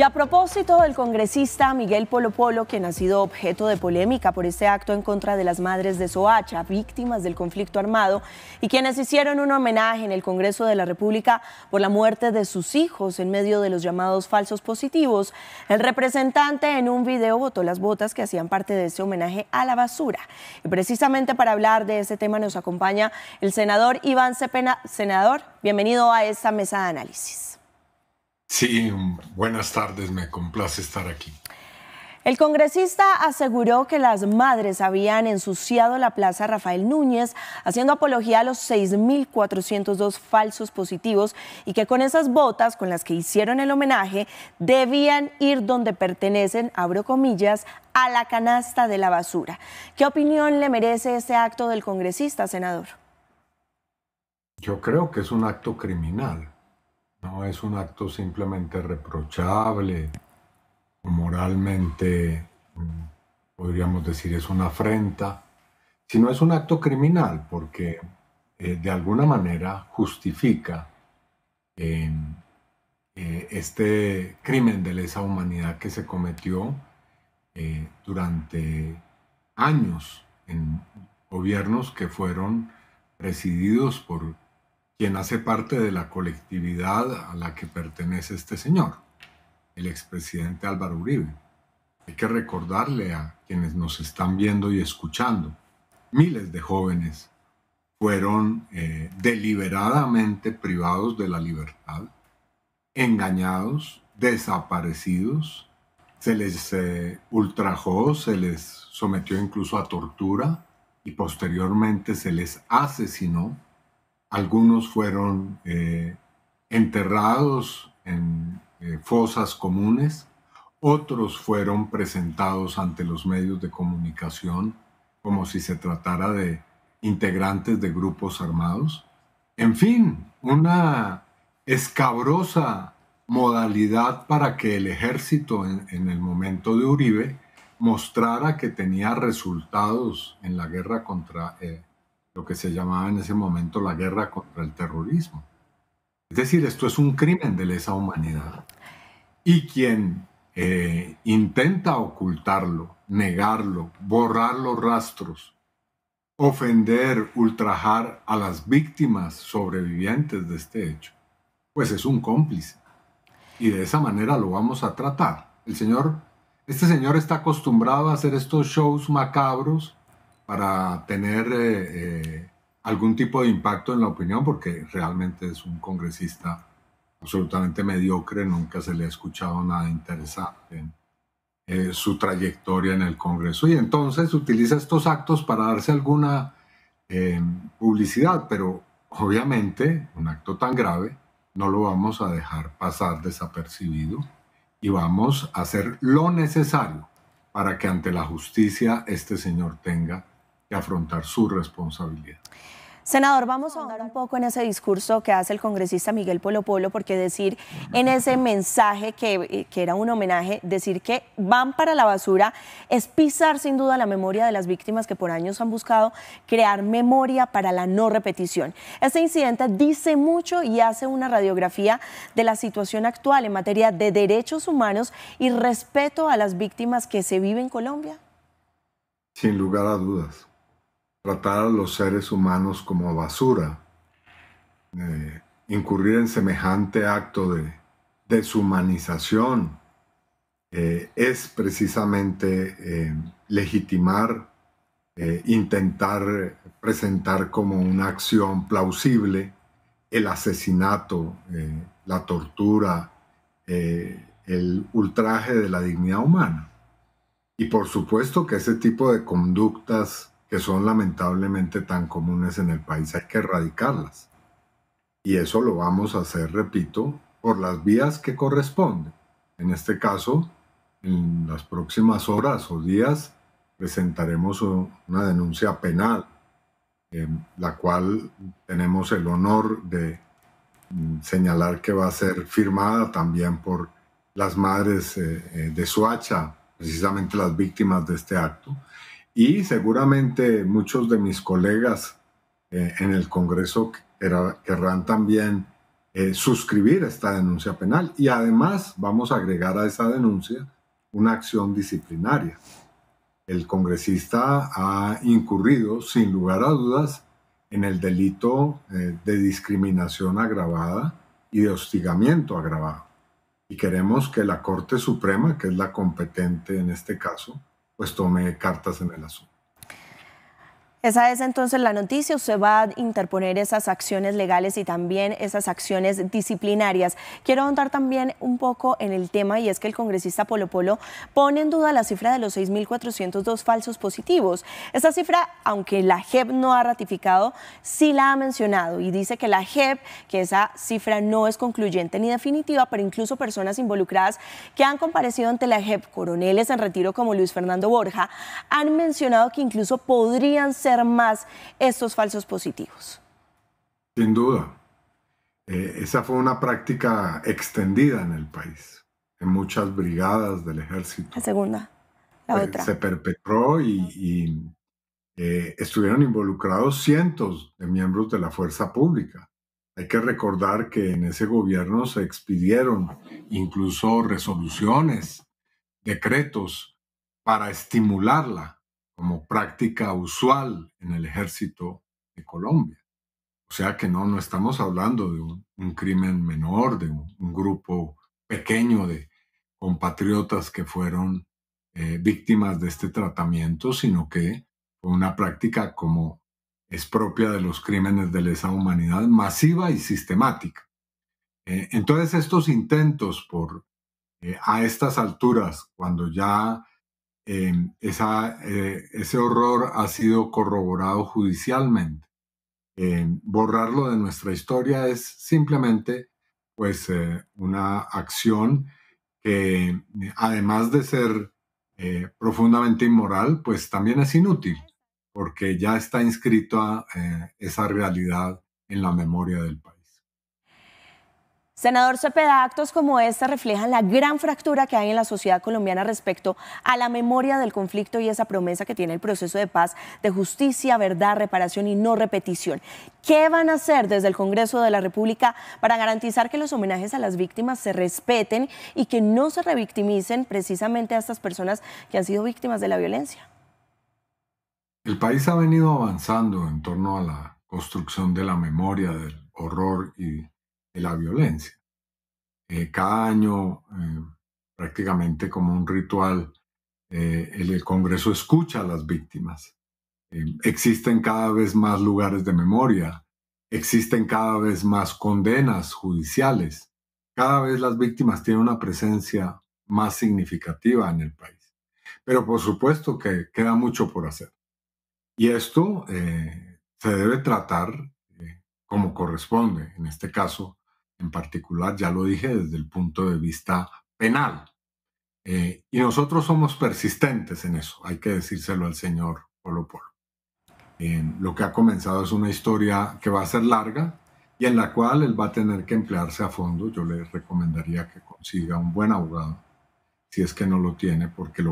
Y a propósito del congresista Miguel Polo Polo, quien ha sido objeto de polémica por este acto en contra de las madres de Soacha, víctimas del conflicto armado, y quienes hicieron un homenaje en el Congreso de la República por la muerte de sus hijos en medio de los llamados falsos positivos, el representante en un video botó las botas que hacían parte de ese homenaje a la basura. Y precisamente para hablar de ese tema nos acompaña el senador Iván Cepeda. Senador, bienvenido a esta mesa de análisis. Sí, buenas tardes, me complace estar aquí. El congresista aseguró que las madres habían ensuciado la plaza Rafael Núñez, haciendo apología a los 6.402 falsos positivos y que con esas botas con las que hicieron el homenaje debían ir donde pertenecen, abro comillas, a la canasta de la basura. ¿Qué opinión le merece este acto del congresista, senador? Yo creo que es un acto criminal. No es un acto simplemente reprochable o moralmente, podríamos decir, es una afrenta, sino es un acto criminal porque de alguna manera justifica este crimen de lesa humanidad que se cometió durante años en gobiernos que fueron presididos por quien hace parte de la colectividad a la que pertenece este señor, el expresidente Álvaro Uribe. Hay que recordarle a quienes nos están viendo y escuchando, miles de jóvenes fueron deliberadamente privados de la libertad, engañados, desaparecidos, se les ultrajó, se les sometió incluso a tortura y posteriormente se les asesinó. Algunos fueron enterrados en fosas comunes, otros fueron presentados ante los medios de comunicación como si se tratara de integrantes de grupos armados. En fin, una escabrosa modalidad para que el ejército en el momento de Uribe mostrara que tenía resultados en la guerra contra lo que se llamaba en ese momento la guerra contra el terrorismo. Es decir, esto es un crimen de lesa humanidad. Y quien intenta ocultarlo, negarlo, borrar los rastros, ofender, ultrajar a las víctimas sobrevivientes de este hecho, pues es un cómplice. Y de esa manera lo vamos a tratar. Este señor está acostumbrado a hacer estos shows macabros para tener algún tipo de impacto en la opinión, porque realmente es un congresista absolutamente mediocre, nunca se le ha escuchado nada interesante en su trayectoria en el Congreso. Y entonces utiliza estos actos para darse alguna publicidad, pero obviamente un acto tan grave no lo vamos a dejar pasar desapercibido y vamos a hacer lo necesario para que ante la justicia este señor tenga que afrontar su responsabilidad. Senador, vamos a ahondar un poco en ese discurso que hace el congresista Miguel Polo Polo, porque decir en ese mensaje que era un homenaje, decir que van para la basura es pisar sin duda la memoria de las víctimas que por años han buscado crear memoria para la no repetición. Este incidente dice mucho y hace una radiografía de la situación actual en materia de derechos humanos y respeto a las víctimas que se vive en Colombia. Sin lugar a dudas. Tratar a los seres humanos como basura, incurrir en semejante acto de deshumanización, es precisamente legitimar, intentar presentar como una acción plausible el asesinato, la tortura, el ultraje de la dignidad humana. Y por supuesto que ese tipo de conductas que son lamentablemente tan comunes en el país, hay que erradicarlas. Y eso lo vamos a hacer, repito, por las vías que corresponden. En este caso, en las próximas horas o días, presentaremos una denuncia penal, la cual tenemos el honor de señalar que va a ser firmada también por las madres de Soacha, precisamente las víctimas de este acto. Y seguramente muchos de mis colegas en el Congreso querrán también suscribir esta denuncia penal y además vamos a agregar a esa denuncia una acción disciplinaria. El congresista ha incurrido, sin lugar a dudas, en el delito de discriminación agravada y de hostigamiento agravado. Y queremos que la Corte Suprema, que es la competente en este caso, pues tome cartas en el asunto. Esa es entonces la noticia. Usted va a interponer esas acciones legales y también esas acciones disciplinarias. Quiero ahondar también un poco en el tema, y es que el congresista Polo Polo pone en duda la cifra de los 6.402 falsos positivos. Esta cifra, aunque la JEP no ha ratificado, sí la ha mencionado y dice que la JEP, que esa cifra no es concluyente ni definitiva, pero incluso personas involucradas que han comparecido ante la JEP, coroneles en retiro como Luis Fernando Borja, han mencionado que incluso podrían ser más estos falsos positivos. Sin duda. Esa fue una práctica extendida en el país, en muchas brigadas del ejército. La segunda, la otra. Se perpetró y estuvieron involucrados cientos de miembros de la fuerza pública. Hay que recordar que en ese gobierno se expidieron incluso resoluciones, decretos para estimularla, como práctica usual en el ejército de Colombia. O sea que no estamos hablando de un crimen menor, de un grupo pequeño de compatriotas que fueron víctimas de este tratamiento, sino que fue una práctica como es propia de los crímenes de lesa humanidad, masiva y sistemática. Entonces estos intentos por, a estas alturas, cuando ya ese horror ha sido corroborado judicialmente. Borrarlo de nuestra historia es simplemente pues, una acción que, además de ser profundamente inmoral, pues también es inútil, porque ya está inscrita esa realidad en la memoria del país. Senador Cepeda, actos como este reflejan la gran fractura que hay en la sociedad colombiana respecto a la memoria del conflicto y esa promesa que tiene el proceso de paz, de justicia, verdad, reparación y no repetición. ¿Qué van a hacer desde el Congreso de la República para garantizar que los homenajes a las víctimas se respeten y que no se revictimicen precisamente a estas personas que han sido víctimas de la violencia? El país ha venido avanzando en torno a la construcción de la memoria del horror y de la violencia. Cada año, prácticamente como un ritual, el Congreso escucha a las víctimas. Existen cada vez más lugares de memoria, existen cada vez más condenas judiciales, cada vez las víctimas tienen una presencia más significativa en el país. Pero por supuesto que queda mucho por hacer. Y esto se debe tratar como corresponde, en este caso en particular, ya lo dije, desde el punto de vista penal. Y nosotros somos persistentes en eso, hay que decírselo al señor Polo Polo. Lo que ha comenzado es una historia que va a ser larga y en la cual él va a tener que emplearse a fondo. Yo le recomendaría que consiga un buen abogado, si es que no lo tiene, porque lo